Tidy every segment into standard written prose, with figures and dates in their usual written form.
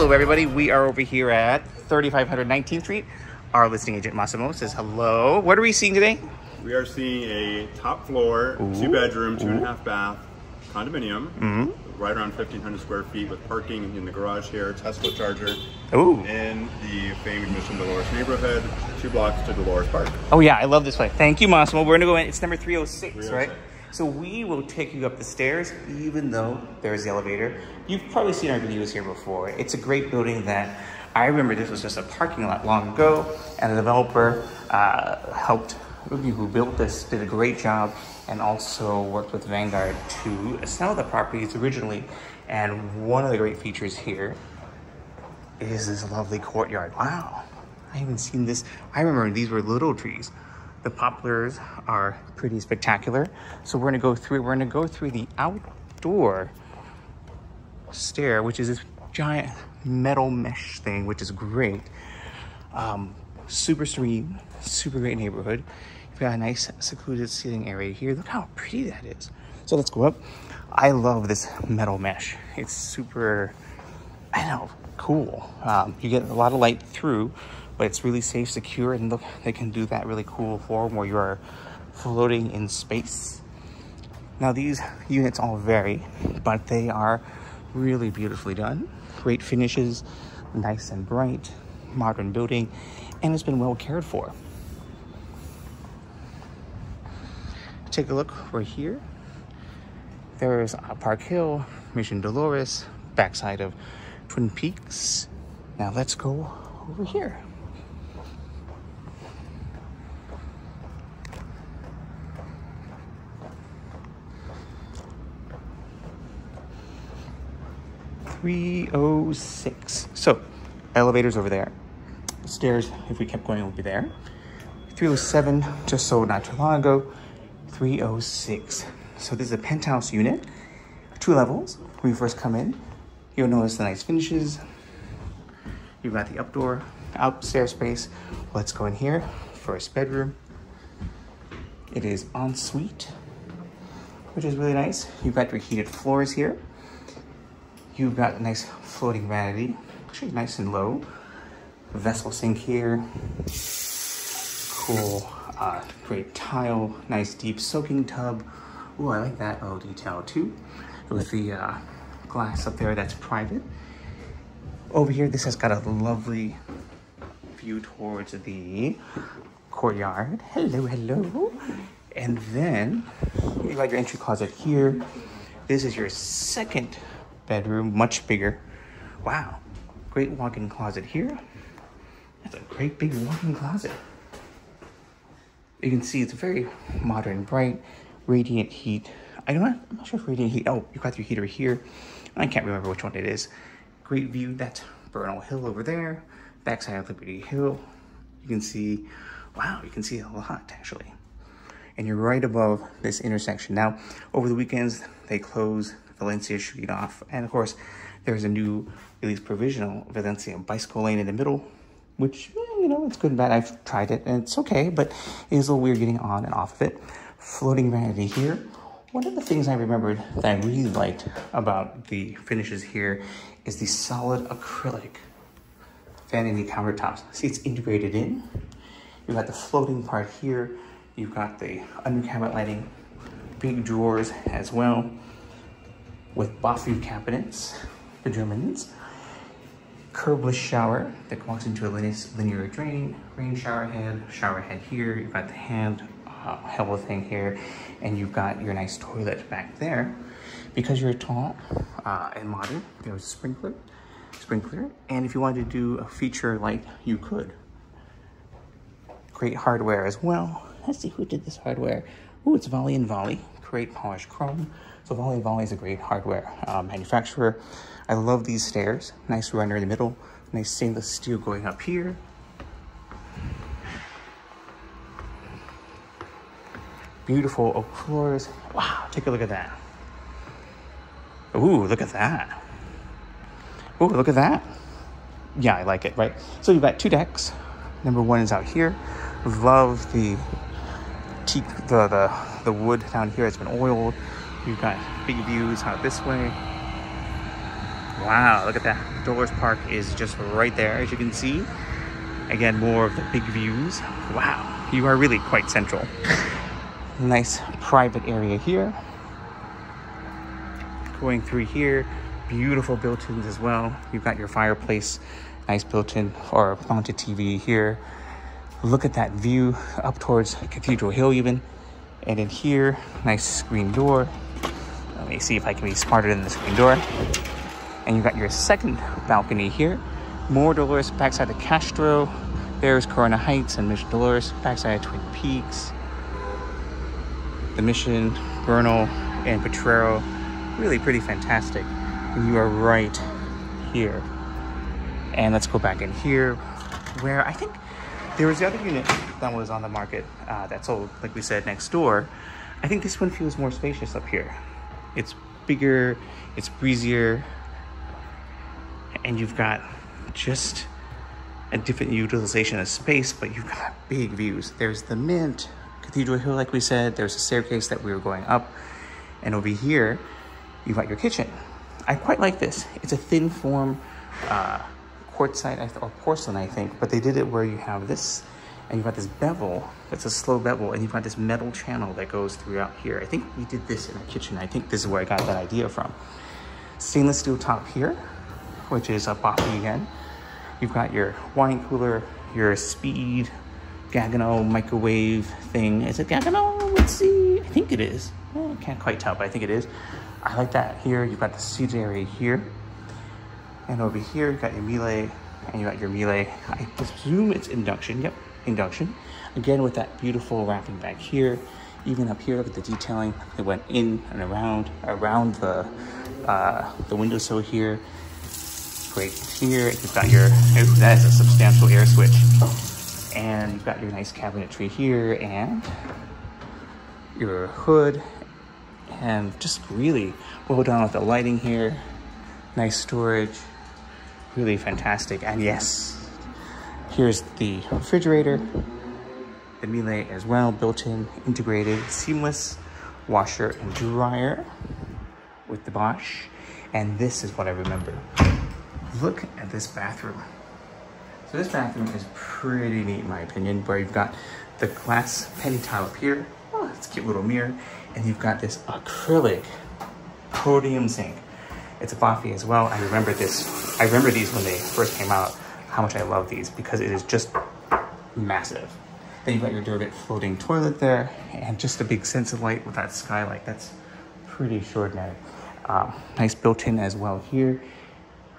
Hello everybody, we are over here at 3500 19th Street. Our listing agent Massimo says hello. What are we seeing today? We are seeing a top floor, ooh, 2 bedroom, two ooh, and a half bath condominium, mm-hmm, right around 1500 square feet with parking in the garage here, Tesla charger, ooh, in the famed Mission Dolores neighborhood, 2 blocks to Dolores Park. Oh yeah, I love this place. Thank you Massimo. We're gonna go in, it's number 306, right? So we will take you up the stairs, even though there's the elevator. You've probably seen our videos here before. It's a great building that I remember this was just a parking lot long ago, and the developer helped Ruby, who built this, did a great job, and also worked with Vanguard to sell the properties originally. And one of the great features here is this lovely courtyard. Wow, I haven't seen this. I remember these were little trees. The poplars are pretty spectacular. So we're gonna go through, the outdoor stair, which is this giant metal mesh thing, which is great. Super serene, super great neighborhood. You've got a nice secluded seating area here. Look how pretty that is. So let's go up. I love this metal mesh. It's super, I know, cool. You get a lot of light through, but it's really safe, secure, and look, they can do that really cool form where you are floating in space. Now these units all vary, but they are really beautifully done. Great finishes, nice and bright, modern building, and it's been well cared for. Take a look, we're here. There's Park Hill, Mission Dolores, backside of Twin Peaks. Now let's go over here. .306. So elevators over there, stairs, if we kept going, it would be there. 307 just sold not too long ago. 306. So this is a penthouse unit, 2 levels. When you first come in, you'll notice the nice finishes. You've got the upstairs space. Let's go in here. First bedroom, it is ensuite, which is really nice. You've got your heated floors here. You've got a nice floating vanity, actually nice and low. Vessel sink here. Cool, great tile, nice deep soaking tub. Ooh, I like that little detail too. With the glass up there, that's private. Over here, this has got a lovely view towards the courtyard. Hello, hello. And then you've got your entry closet here. This is your second bedroom, much bigger. Wow, great walk-in closet here. That's a great big walk-in closet. You can see it's very modern, bright, radiant heat. I'm not sure if radiant heat, oh, you got your heater here. I can't remember which one it is. Great view, that's Bernal Hill over there, backside of Liberty Hill. You can see, wow, you can see a lot actually. And you're right above this intersection. Now, over the weekends, they close Valencia street off, and of course there's a new, at least provisional, Valencia bicycle lane in the middle, which, you know, it's good and bad. I've tried it and it's okay, but it is a little weird getting on and off of it. Floating vanity here. One of the things I remembered that I really liked about the finishes here is the solid acrylic vanity countertops. See, it's integrated in. You've got the floating part here. You've got the under cabinet lighting, big drawers as well, with Boffi cabinets, the Germans, curbless shower that walks into a linear drain, rain shower head here, you've got the hand hello thing here, and you've got your nice toilet back there. Because you're tall and modern, there's a sprinkler, and if you wanted to do a feature light, you could. Great hardware as well. Let's see who did this hardware. Ooh, it's Volley and Volley. Great polished chrome. So Volley and Volley is a great hardware manufacturer. I love these stairs. Nice runner in the middle. Nice stainless steel going up here. Beautiful oak floors. Wow, take a look at that. Ooh, look at that. Ooh, look at that. Yeah, I like it, right? So you've got 2 decks. Number one is out here. Love the teak, the wood down here has been oiled. You've got big views out this way. Wow, look at that. Dolores Park is just right there, as you can see. Again, more of the big views. Wow, you are really quite central. Nice private area here. Going through here, beautiful built-ins as well. You've got your fireplace, nice built-in or mounted TV here. Look at that view up towards Cathedral Hill even. And in here, nice screen door. Let me see if I can be smarter than the screen door. And you've got your second balcony here. More Dolores backside of Castro. There's Corona Heights and Mission Dolores backside of Twin Peaks. The Mission, Bernal, and Potrero. Really pretty fantastic. And you are right here. And let's go back in here where I think there was the other unit that was on the market that sold, like we said, next door. I think this one feels more spacious up here. It's bigger, it's breezier, and you've got just a different utilization of space, but you've got big views. There's the Mint, Cathedral Hill, like we said, there's a staircase that we were going up, and over here, you've got your kitchen. I quite like this. It's a thin form quartzite or porcelain, I think, but they did it where you have this, and you've got this bevel, that's a slow bevel, and you've got this metal channel that goes throughout here. I think we did this in our kitchen. I think this is where I got that idea from. Stainless steel top here, which is a Boffi again. You've got your wine cooler, your speed, Gaggenau microwave thing. Is it Gaggenau? Let's see. I think it is. Well, I can't quite tell, but I think it is. I like that here. You've got the seated area here. And over here, you've got your Miele, and you got your Miele. I presume it's induction. Yep, induction. Again, with that beautiful wrapping back here. Even up here, look at the detailing. They went in and around the windowsill here. Right here, you've got your, that is a substantial air switch. And you've got your nice cabinetry here and your hood, and just really well done with the lighting here. Nice storage, really fantastic. And yes, here's the refrigerator, the Miele as well, built-in, integrated, seamless washer and dryer with the Bosch. And this is what I remember. Look at this bathroom. So this bathroom is pretty neat in my opinion, where you've got the glass penny tile up here. Oh, it's a cute little mirror. And you've got this acrylic podium sink. It's a Boffi as well. I remember this. I remember these when they first came out, how much I love these because it is just massive. Then you've got your Duravit floating toilet there and just a big sense of light with that skylight. That's pretty extraordinary. Nice built-in as well here.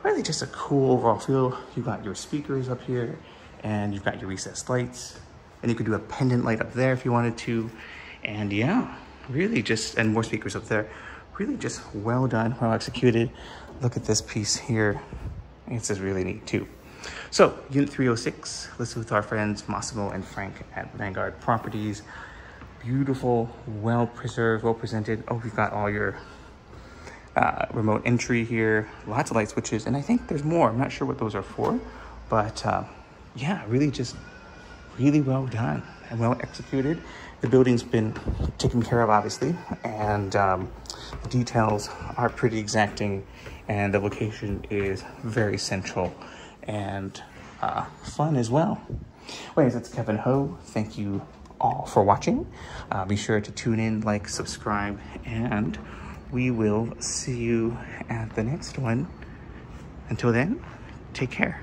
Really just a cool overall feel. You've got your speakers up here and you've got your recessed lights, and you could do a pendant light up there if you wanted to. And yeah, really just, and more speakers up there. Really just well done, well executed. Look at this piece here. This is really neat too. So unit 306, listed with our friends Massimo and Frank at Vanguard Properties. Beautiful, well preserved, well presented. Oh, we've got all your remote entry here, lots of light switches, and I think there's more. I'm not sure what those are for, but yeah, really just really well done and well executed. The building's been taken care of, obviously, and the details are pretty exacting, and the location is very central and fun as well. Anyways, that's Kevin Ho. Thank you all for watching. Be sure to tune in, like, subscribe, and we will see you at the next one. Until then, take care.